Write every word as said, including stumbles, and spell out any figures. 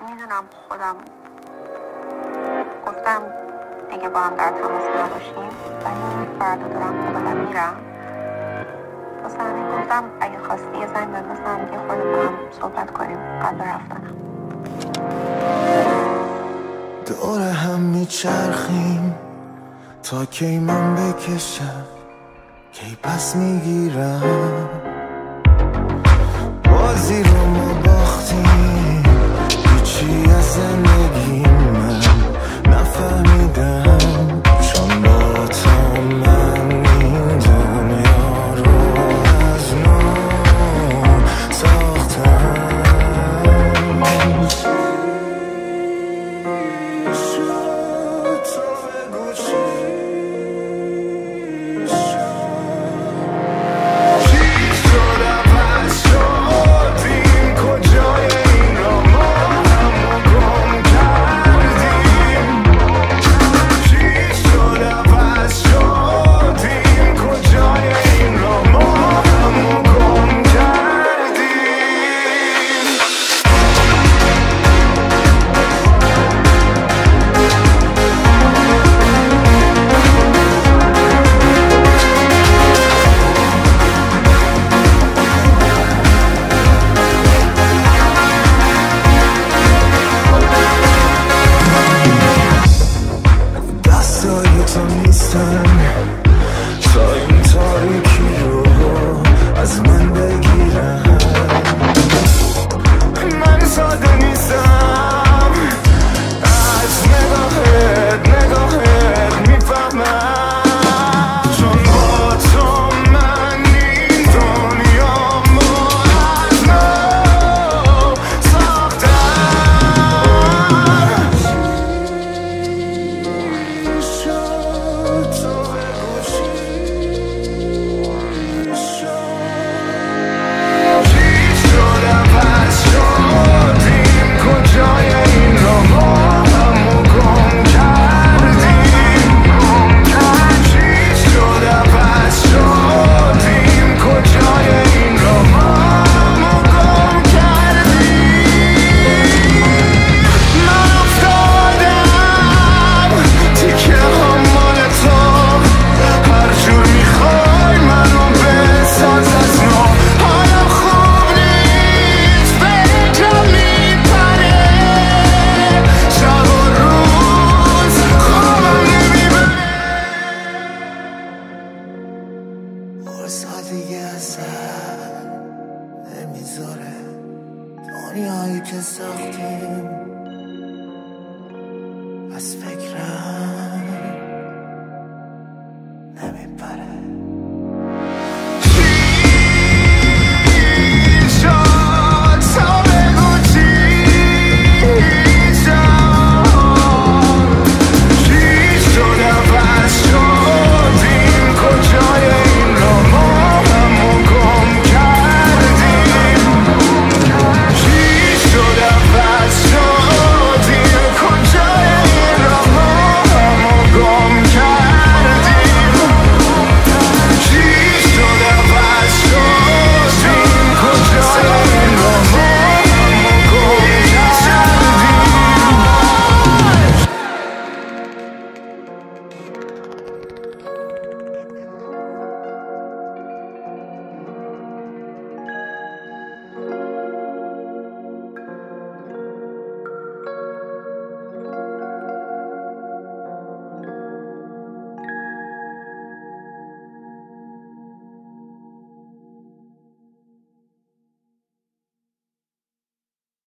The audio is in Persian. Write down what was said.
میدونم خودم گفتم دیگه با هم در تماس باشیم ولی فردا دارم خودم میرم واسه همین گفتم اگه خواستی یه زنگ بزن واسه هم که خودم با هم صحبت کنیم قبل رفتنم. دور هم میچرخیم تا کی من بکشم کی پس میگیرم بازی رو ما باختیم هیچی از زندگی من نفهمیدم چون با تو من این دنیا رو از نو ساختم I